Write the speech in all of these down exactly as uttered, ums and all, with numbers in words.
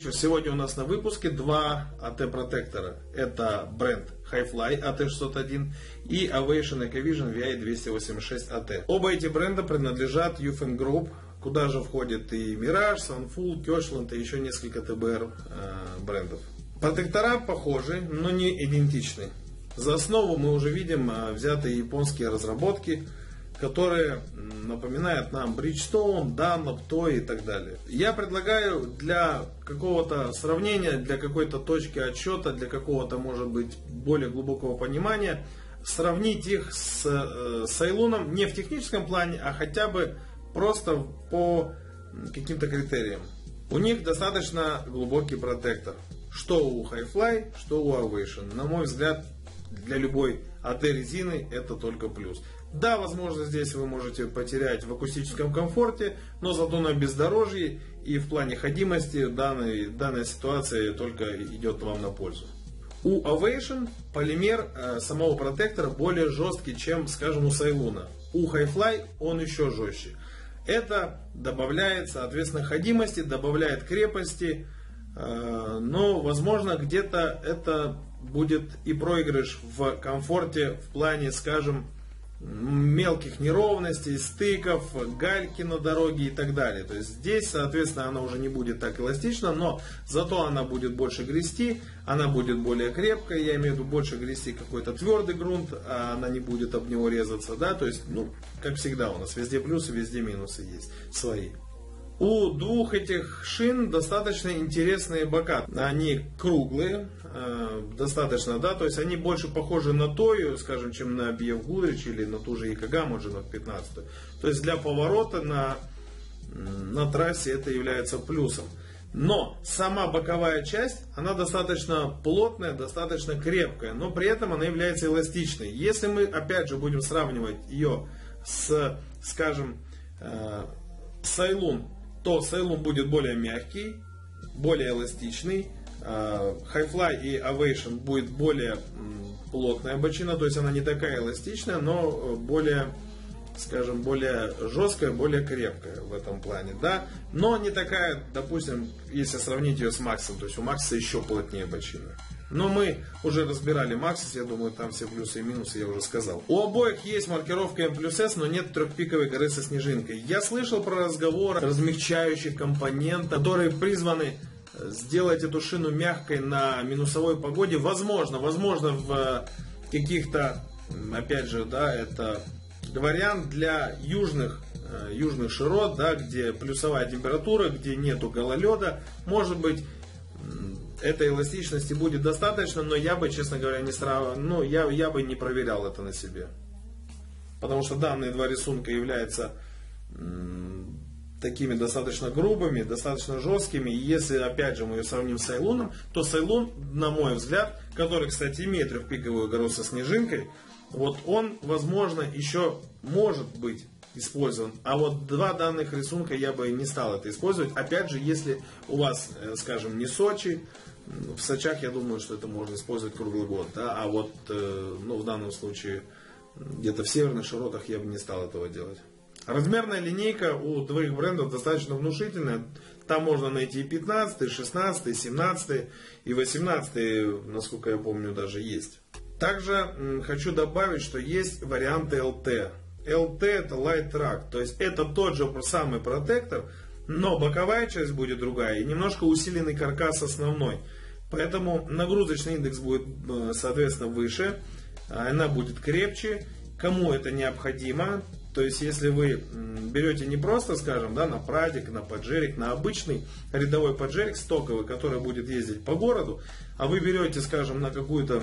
Сегодня у нас на выпуске два АТ-протектора. Это бренд HiFly эй ти шестьсот один и Ovation Ecovision ви ай двести восемьдесят шесть эй ти. Оба эти бренда принадлежат ю эф эм Group, куда же входит и Mirage, Sunfull, Kirchland и еще несколько ТБР э, брендов. Протектора похожи, но не идентичны. За основу мы уже видим взятые японские разработки, которые напоминают нам Bridgestone, Dunlop, Toy и так далее. Я предлагаю для какого-то сравнения, для какой-то точки отсчета, для какого-то, может быть, более глубокого понимания, сравнить их с Sailun не в техническом плане, а хотя бы просто по каким-то критериям. У них достаточно глубокий протектор. Что у HiFly, что у Ovation. На мой взгляд, для любой АТ-резины это только плюс. Да, возможно, здесь вы можете потерять в акустическом комфорте, но зато на бездорожье и в плане ходимости данной, данная ситуация только идет вам на пользу. У Ovation полимер э, самого протектора более жесткий, чем, скажем, у Sailun. У HiFly он еще жестче. Это добавляет, соответственно, ходимости, добавляет крепости, э, но, возможно, где-то это будет и проигрыш в комфорте в плане, скажем, мелких неровностей, стыков, гальки на дороге и так далее. То есть здесь, соответственно, она уже не будет так эластична, но зато она будет больше грести, она будет более крепкая, я имею в виду больше грести какой-то твердый грунт, а она не будет об него резаться, да, то есть, ну, как всегда у нас везде плюсы, везде минусы есть свои. У двух этих шин достаточно интересные бока. Они круглые, э, достаточно, да, то есть они больше похожи на Toy, скажем, чем на би эф Goodrich или на ту же Ecovision джи эф пятнадцать. То есть для поворота на, на трассе это является плюсом. Но сама боковая часть, она достаточно плотная, достаточно крепкая, но при этом она является эластичной. Если мы, опять же, будем сравнивать ее с, скажем, э, Sailun, то Sailun будет более мягкий, более эластичный. HiFly и Ovation будет более плотная бочина, то есть она не такая эластичная, но более, скажем, более жесткая, более крепкая в этом плане, да. Но не такая, допустим, если сравнить ее с Maxxis, то есть у Maxxis еще плотнее бочина. Но мы уже разбирали Maxxis, я думаю, там все плюсы и минусы я уже сказал. У обоих есть маркировка эм плюс эс, но нет трехпиковой горы со снежинкой. Я слышал про разговор размягчающих компонентов, которые призваны сделать эту шину мягкой на минусовой погоде. Возможно, возможно в каких-то, опять же, да, это вариант для южных южных широт, да, где плюсовая температура, где нету гололеда, может быть, этой эластичности будет достаточно, но я бы, честно говоря, не срав... ну, я, я бы не проверял это на себе. Потому что данные два рисунка являются м, такими достаточно грубыми, достаточно жесткими. И если, опять же, мы ее сравним с Sailun, то Sailun, на мой взгляд, который, кстати, имеет трехпиковую гору со снежинкой, вот он, возможно, еще может быть использован. А вот два данных рисунка я бы не стал это использовать. Опять же, если у вас, скажем, не Сочи, в Сочах, я думаю, что это можно использовать круглый год, да? А вот, ну, в данном случае, где-то в северных широтах я бы не стал этого делать. Размерная линейка у двоих брендов достаточно внушительная. Там можно найти и пятнадцать, и шестнадцать, и семнадцать, и восемнадцать, насколько я помню, даже есть. Также хочу добавить, что есть варианты эл ти. эл ти это Light Track, то есть это тот же самый протектор, но боковая часть будет другая и немножко усиленный каркас основной. Поэтому нагрузочный индекс будет, соответственно, выше, она будет крепче, кому это необходимо. То есть если вы берете не просто, скажем, да, на прадик, на паджерик, на обычный рядовой паджерик стоковый, который будет ездить по городу, а вы берете, скажем, на какую-то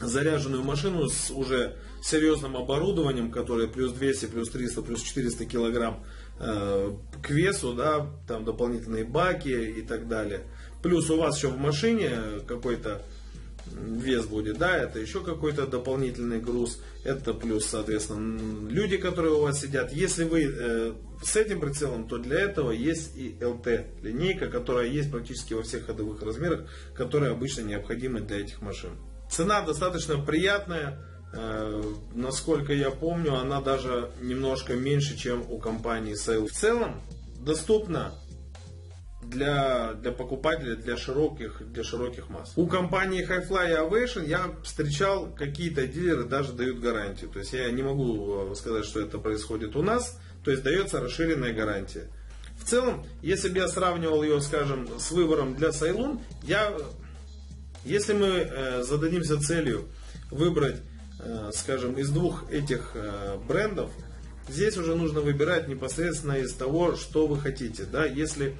заряженную машину с уже серьезным оборудованием, которое плюс двести, плюс триста, плюс четыреста килограмм э, к весу, да, там дополнительные баки и так далее. Плюс у вас еще в машине какой-то вес будет, да, это еще какой-то дополнительный груз, это плюс, соответственно, люди, которые у вас сидят. Если вы э, с этим прицелом, то для этого есть и эл ти линейка, которая есть практически во всех ходовых размерах, которые обычно необходимы для этих машин. Цена достаточно приятная, э, насколько я помню, она даже немножко меньше, чем у компании Sailun. В целом доступна для, для покупателей, для широких, для широких масс. У компании HiFly и Ovation я встречал, какие-то дилеры даже дают гарантию. То есть я не могу сказать, что это происходит у нас. То есть дается расширенная гарантия. В целом, если бы я сравнивал ее, скажем, с выбором для Sailun, я, если мы зададимся целью выбрать, скажем, из двух этих брендов, здесь уже нужно выбирать непосредственно из того, что вы хотите. Да? Если,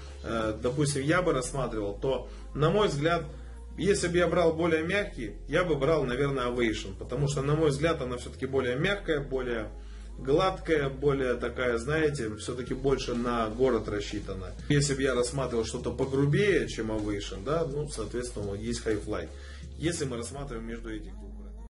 допустим, я бы рассматривал, то, на мой взгляд, если бы я брал более мягкий, я бы брал, наверное, Ovation, потому что, на мой взгляд, она все-таки более мягкая, более гладкая, более такая, знаете, все-таки больше на город рассчитана. Если бы я рассматривал что-то погрубее, чем Ovation, да, ну, соответственно, есть HiFly. Если мы рассматриваем между этими.